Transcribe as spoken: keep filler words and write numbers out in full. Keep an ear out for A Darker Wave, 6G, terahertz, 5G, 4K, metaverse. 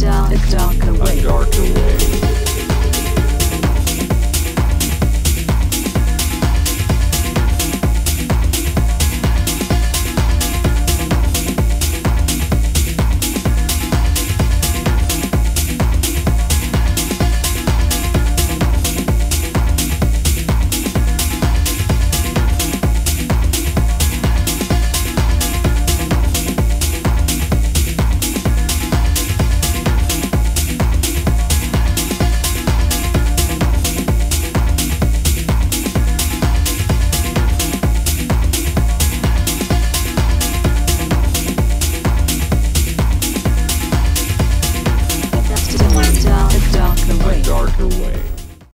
dark, a darker wave. A darker wave.